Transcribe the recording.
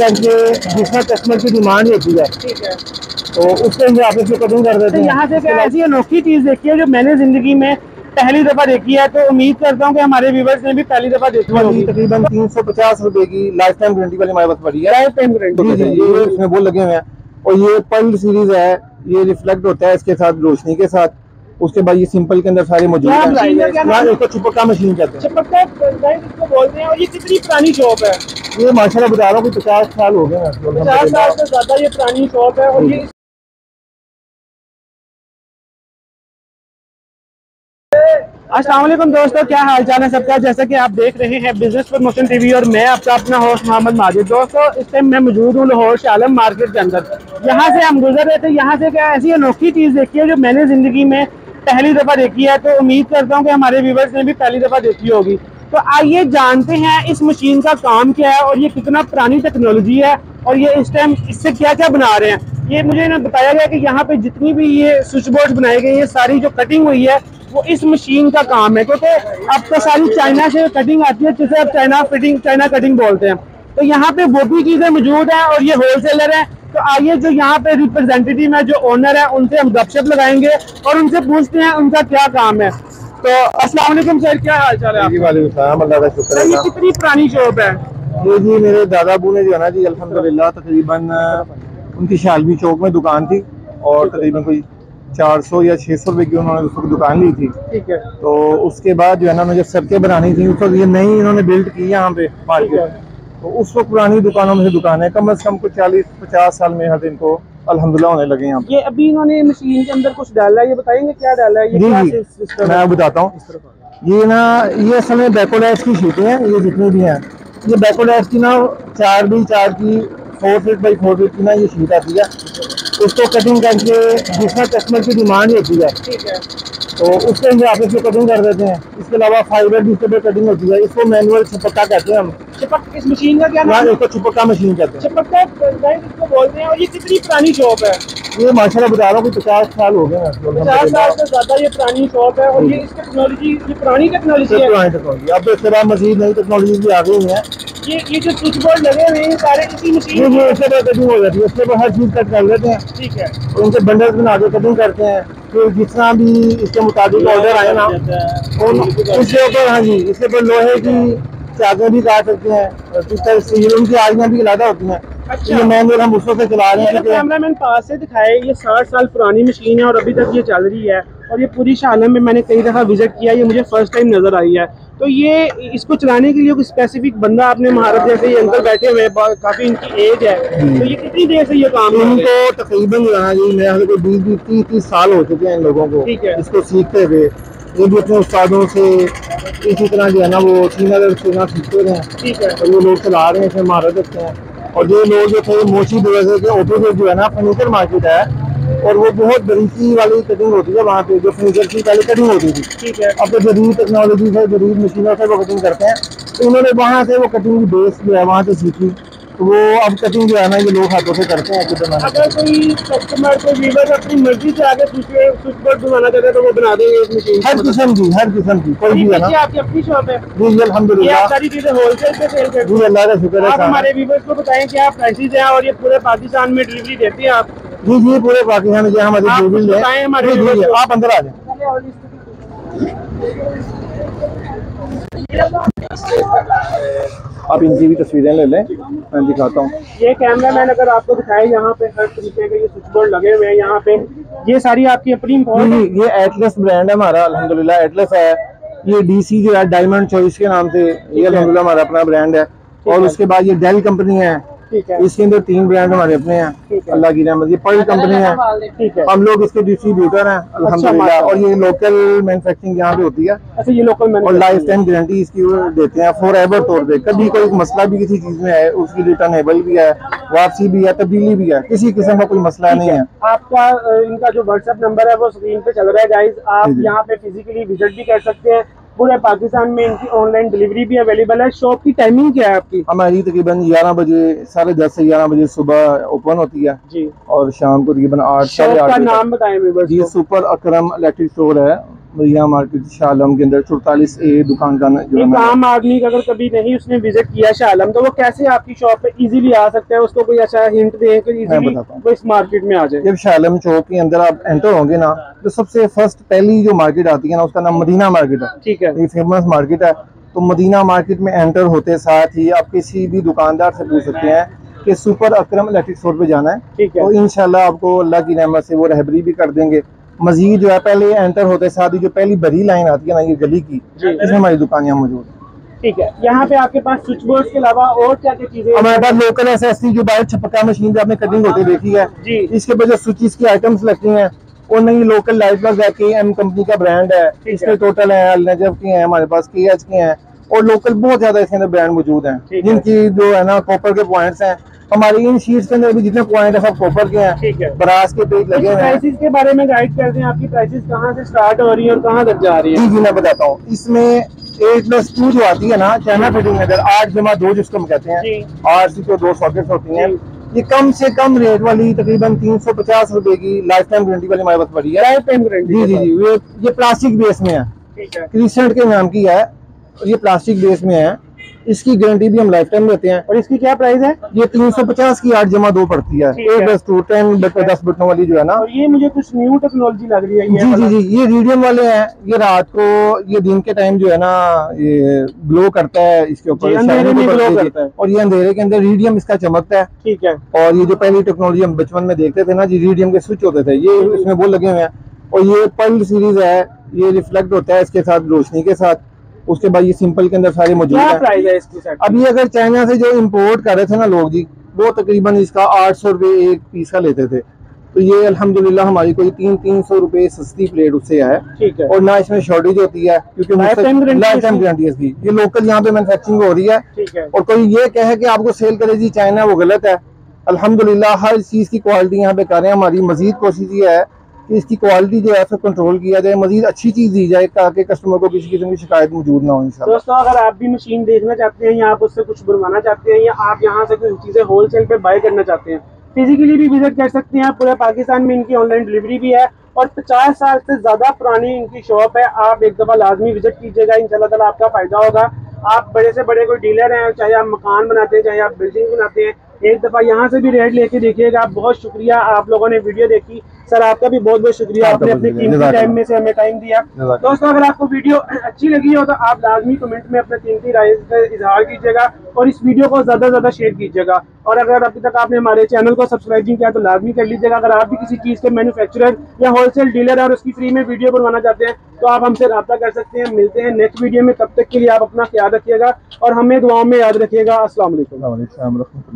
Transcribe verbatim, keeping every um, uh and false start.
जिसमें कस्टमर की डिमांड होती है तो उसके अंदर आप इसको कटिंग कर देते हैं। यहाँ से क्या ऐसी अनोखी चीज़ देखी है जो मैंने जिंदगी में पहली दफ़ा देखी है, तो उम्मीद करता हूँ कि हमारे व्यूवर्स ने भी पहली दफ़ा देखी होगी। तकरीबन तीन सौ पचास रुपए की लाइफ टाइम गारंटी वाली हमारे पास पड़ी है। लाइफ टाइम गारंटी इसमें बोल लगे हुए हैं और ये पर्ल सीरीज है, ये रिफ्लेक्ट होता है इसके साथ रोशनी के साथ। उसके बाद ये सिंपल के अंदर सारे मौजूद हैं। चुपक्का मशीन कहते हैं, चुपक्का इसको बोलते हैं। और ये कितनी पुरानी शॉप है? ये माशाल्लाह बता रहा हूँ कि पचास साल हो गए, पचास साल से ज्यादा ये पुरानी शॉप है। और ये अस्सलाम वालेकुम दोस्तों, क्या हाल चाल है सबका। जैसा कि आप देख रहे हैं बिजनेस प्रमोशन टीवी और मैं आपका अपना होस्ट मोहम्मद माजिद। दोस्तों इस टाइम मैं मौजूद हूँ लाहौर शाह आलम मार्केट के अंदर। यहाँ से हम गुजर रहे थे, यहाँ से क्या ऐसी अनोखी चीज़ देखी है जो मैंने जिंदगी में पहली दफ़ा देखी है, तो उम्मीद करता हूँ कि हमारे व्यूवर्स ने भी पहली दफ़ा देखी होगी। तो आइए जानते हैं इस मशीन का काम क्या है और ये कितना पुरानी टेक्नोलॉजी है और ये इस टाइम इससे क्या क्या बना रहे हैं। ये मुझे ना बताया गया कि यहाँ पे जितनी भी ये स्विच बोर्ड बनाए गए हैं, सारी जो कटिंग हुई है वो इस मशीन का काम है, क्योंकि अब तो सारी चाइना से कटिंग आती है जिसे अब चाइना फिटिंग चाइना कटिंग बोलते हैं। तो यहाँ पे वो भी चीज़ें मौजूद हैं और ये होलसेलर हैं। तो आइए जो यहाँ पे रिप्रेजेंटेटिव है, जो ओनर है, उनसे हम गपशप लगाएंगे और उनसे पूछते हैं उनका क्या काम है। तो अस्सलाम वालेकुम सर, क्या हाल चाल है? ये कितनी पुरानी शॉप है? ये जी मेरे दादा बू ने जो है ना जी अल्हम्दुलिल्लाह तकरीबन उनकी शालवी चौक में दुकान थी और तकरीबन कोई चार सौ या छः सौ रुपये की उन्होंने उस वक्त दुकान ली थी। ठीक है। तो उसके बाद जो है ना मुझे सड़कें बनानी थी, उस वक्त ये नई इन्होंने बिल्ड की यहाँ पे मार्केट, तो उस वक्त पुरानी दुकानों में से दुकान है। कम से कम कुछ चालीस पचास साल में हर इनको अल्हम्दुलिल्लाह होने लगे। यहाँ पे ये अभी इन्होंने मशीन के अंदर कुछ डाला है, ये बताएंगे क्या डाला है? ये जी जी मैं बताता हूँ। ये ना ये असल में बैकोलैक्स की शीटें हैं, ये जितनी भी हैं ये बैकोलैक्स की ना चार बाई चार की four feet by four feet की ना ये शीट आती है। उसको कटिंग करके जिसमें कस्टमर की डिमांड होती है, ठीक है, तो उसके अंदर आप इसको कटिंग कर देते हैं। इसके अलावा फाइबर दूसरे पे कटिंग होती है, इसको मैनुअल छपक्का कहते हैं हम। छपक इस मशीन का क्या नाम है? इसको छपक्का मशीन कहते हैं, छपक्का इसको बोलते हैं। और ये कितनी पुरानी शॉप है? ये माशाल्लाह बता रहा हूँ कि पचास साल हो गए, पचास साल से ज्यादा ये पुरानी शॉप है। और ये इस टेक्नोलॉजी ये पुरानी टेक्नोलॉजी है, पुरानी टेक्नोलॉजी। अब इसके बाद मजीद नई टेक्नोलॉजी भी आ गई है। ये ये जो स्विच बोर्ड लगे हुए हैं सारे इसी मशीन में उसके बाद कटिंग हो जाती है, उसके बाद हर चीज़ कट कर लेते हैं। ठीक है। और उनसे बंडल्स बना के कटिंग करते हैं, फिर जितना भी इसके मुताबिक ऑर्डर आए ना उसके ऊपर, हाँ जी, इसके ऊपर लोहे की चादरें भी काट सकते हैं। इस तरह से उनकी आगियाँ भी ज़्यादा होती हैं। अच्छा। ये मैन हम उसको से चला रहे हैं, कैमरामैन पास से दिखाए। ये साठ साल पुरानी मशीन है और अभी तक ये चल रही है। और ये पूरी शाह आलम में मैंने कई दफ़ा विजिट किया, ये मुझे फर्स्ट टाइम नज़र आई है। तो ये इसको चलाने के लिए कोई स्पेसिफिक बंदा आपने महारत, जैसे ये अंदर बैठे हुए काफ़ी इनकी एज है, तो ये कितनी देर से ये काम है? इनको तकरीबन कोई बीस बीस तीस तीस साल हो चुके हैं इन लोगों को। ठीक है। इसको सीखते हुए ये भी अपने उस्तादों से इसी तरह जो है ना वो सीना दर सीना सीखते रहे हैं। ठीक है। तो ये लोग चला रहे हैं, इसमें महारत रखते हैं। और ये लोग जो थे मोची बाजार के ऑपोजिट जो है ना फर्नीचर मार्केट है, और वो बहुत बरीकी वाली कटिंग होती है वहाँ पे, जो फर्नीचर की पहले कटिंग होती थी। ठीक है। अब तो जदीद टेक्नोलॉजी है, जदीद मशीनों से वो कटिंग करते हैं, तो उन्होंने वहाँ से वो कटिंग बेस जो है वहाँ से सीखी, तो वो अब कटिंग जो है ना ये लोग हाथों से करते हैं। अगर कोई कस्टमर को वीवर अपनी मर्जी से आगे स्विच बोर्ड बनाना चाहते हैं तो वो बना देंगे, हर किस्म की हर किस्म की कोई भी है ना। आपकी अपनी शॉप है? जी अल्हम्दुलिल्लाह, सारी चीजें होलसेल पे सेल करते हैं। जी अल्लाह का शुक्र है। आप हमारे वीवर्स को बताएं कि आप प्राइसेज हैं और ये पूरे पाकिस्तान में डिलीवरी देते हैं आप? जी जी पूरे पाकिस्तान में हमारी डिलीवरी है। आप अंदर आ जाए, आप इनकी भी तस्वीरें ले लें, मैं दिखाता हूँ। ये कैमरा मैन अगर आपको दिखाए, यहाँ पे हर तरीके के ये स्विच बोर्ड लगे हुए हैं। यहाँ पे ये सारी आपकी अपनी ये एटलस ब्रांड है हमारा, अल्हम्दुलिल्लाह एटलस है। ये डीसी जो है डायमंड चॉइस के नाम से, ये अल्हम्दुलिल्लाह हमारा अपना ब्रांड है। और उसके बाद ये डेल कंपनी है, इसके अंदर तीन ब्रांड हमारे अपने हैं अल्लाह की रहमत। ये पर्ल कंपनी है, हम लोग इसके डिस्ट्रीब्यूटर हैं अल्हम्दुलिल्लाह। और ये लोकल मैन्युफैक्चरिंग यहाँ पे होती है। अच्छा, ये लोकल और लाइफ टाइम गारंटी इसकी देते हैं फॉर एवर तौर पे। कभी कोई मसला भी किसी चीज में है, उसकी रिटर्नेबल भी है, वापसी भी है, तब्दीली भी है, किसी किस्म का कोई मसला नहीं है। आपका इनका जो व्हाट्सएप नंबर है वो स्क्रीन पे चल रहा है गाइज, आप यहाँ पे फिजिकली विजिट भी कर सकते हैं। पूरे पाकिस्तान में इनकी ऑनलाइन डिलीवरी भी अवेलेबल है। शॉप की टाइमिंग क्या है आपकी? हमारी तकरीबन ग्यारह बजे साढ़े दस से ग्यारह बजे सुबह ओपन होती है जी, और शाम को तकरीबन आठ साढ़े आठ। नाम बताएं। जी सुपर अकरम इलेक्ट्रिक स्टोर है, मदीना मार्केट शाह आलम के अंदर चौतालीस ए दुकान का जो आम आदमी का अगर कभी नहीं उसने विजिट किया शाह आलम तो वो कैसे आपकी शॉप पे इजीली आ सकता है, उसको कोई अच्छा हिंट दें कि इजीली वो इस मार्केट में आ जाए। जब शाह आलम चौक के अंदर आप एंटर होंगे ना तो सबसे फर्स्ट पहली जो मार्केट आती है ना उसका नाम मदीना मार्केट है, ठीक है, ये फेमस मार्केट है। तो मदीना मार्केट में एंटर होते साथ ही आप किसी भी दुकानदार से पूछ सकते हैं कि सुपर अकरम इलेक्ट्रिक स्टोर पे जाना है, ठीक है, तो इंशाल्लाह आपको अल्लाह की नेमत से वो रहबरी भी कर देंगे। मजीद जो है पहले एंटर होते साथ ही जो पहली बड़ी लाइन आती है ना ये गली की, इसमें हमारी दुकान यहाँ मौजूद है, ठीक है। यहाँ पे आपके पास स्विच बोर्ड के अलावा और क्या क्या चीजें हमारे पास लोकल एसेसरी जो बाहर छपका मशीन आपने कटिंग होते देखी है, इसके वजह स्विचेस की आइटम्स लगती है और नई लोकल लाइट प्लस है, केएम कंपनी का ब्रांड है, इसमें टोटल है अल्लाजब के हैं हमारे पास, केएच के हैं और लोकल बहुत ज्यादा इसके अंदर ब्रांड मौजूद हैं जिनकी जो है ना कॉपर के पॉइंट्स हैं। हमारी इन शीट्स के अंदर भी जितने पॉइंट है सब कॉपर के हैं, ब्रास के पेज लगे हैं। प्राइसेस के बारे में गाइड करते हैं, आपकी प्राइसेस कहाँ से स्टार्ट हो रही है और कहाँ तक जा रही है? जी जी मैं बताता हूँ, इसमें एट प्लस टू जो आती है ना चाइना फिटिंग में आठ जमा दो जिसको हम कहते हैं, आठ सी तो दो सॉकेट होती है, ये कम से कम रेट वाली तकरीबन तीन सौ पचास रुपए की लाइफ टाइम गारंटी वाली हमारे पास पड़ी है। लाइफ टाइम गारंटी जी जी जी ये ये प्लास्टिक बेस में है, ठीक है, क्रिसेंट के नाम की है और ये प्लास्टिक बेस में है, इसकी गारंटी भी हम लाइफ टाइम लेते हैं। और इसकी क्या प्राइस है? ये तीन सौ पचास की आठ जमा दो पड़ती है, एक दस टू टेन दस बटनों वाली जो है ना। और ये मुझे कुछ न्यू टेक्नोलॉजी लग रही है। जी जी जी ये रेडियम वाले हैं, ये रात को ये दिन के टाइम जो है ना ये ग्लो करता है, इसके ऊपर अंधेरे में ग्लो करता है और ये अंधेरे के अंदर रेडियम इसका चमकता है, ठीक है। और ये जो पहली टेक्नोलॉजी हम बचपन में देखते थे ना जी रेडियम के स्विच होते थे, ये इसमें वो लगे हुए हैं। और ये पर्ल सीरीज है, ये रिफ्लेक्ट होता है इसके साथ रोशनी के साथ, उसके बाद ये सिंपल के अंदर सारे मौजूद है। अभी अगर चाइना से जो इंपोर्ट कर रहे थे ना लोग जी वो तकरीबन इसका आठ सौ रुपये एक पीस का लेते थे, तो ये अल्हम्दुलिल्लाह हमारी कोई तीन तीन सौ रुपये सस्ती प्लेट उससे है, ठीक है। और ना इसमें शॉर्टेज होती है क्योंकि लाइफ टाइम गारंटी इसकी, ये लोकल यहाँ पे मैन्युफैक्चरिंग हो रही है, ठीक है। और कोई ये कहे कि आपको सेल करे जी चाइना वो गलत है, अल्हम्दुलिल्लाह हर चीज़ की क्वालिटी यहाँ पे कर रहे हैं। हमारी मजीद कोशिश ये है कि इसकी क्वालिटी जो है कंट्रोल किया जाए, मजीद अच्छी चीज दी जाए ताकि कस्टमर को किसी किस्म की शिकायत मौजूद ना हो। इंशाल्लाह दोस्तों अगर आप भी मशीन देखना चाहते हैं या आप उससे कुछ बनवाना चाहते हैं या आप यहाँ से कुछ चीजें होलसेल पे बाय करना चाहते हैं, फिजिकली भी विजिट कर सकते हैं। पूरे पाकिस्तान में इनकी ऑनलाइन डिलीवरी भी है और पचास साल से ज्यादा पुरानी इनकी शॉप है, आप एक दफा लाजमी विजिट कीजिएगा, इंशाल्लाह ताला आपका फायदा होगा। आप बड़े से बड़े कोई डीलर हैं, चाहे आप मकान बनाते हैं चाहे आप बिल्डिंग बनाते हैं, एक दफ़ा यहाँ से भी रेट लेके देखिएगा। बहुत शुक्रिया आप लोगों ने वीडियो देखी, सर आपका भी बहुत बहुत शुक्रिया, आपने अपने कीमती टाइम में से हमें टाइम दिया। दोस्तों अगर आपको वीडियो अच्छी लगी हो तो आप लाजमी कमेंट में अपने कीमती राय का इजहार कीजिएगा और इस वीडियो को ज़्यादा से ज़्यादा शेयर कीजिएगा। और अगर अभी तक आपने हमारे चैनल को सब्सक्राइब नहीं किया तो लाजमी कर लीजिएगा। अगर आप भी किसी चीज़ के मैन्युफैक्चरर या होलसेल डीलर है और उसकी फ्री में वीडियो बनवाना चाहते हैं तो आप हमसे रब्ता कर सकते हैं। मिलते हैं नेक्स्ट वीडियो में, तब तक के लिए आप अपना ख्याल रखिएगा और हमें दुआओं में याद रखिएगा। अस्सलाम वालेकुम।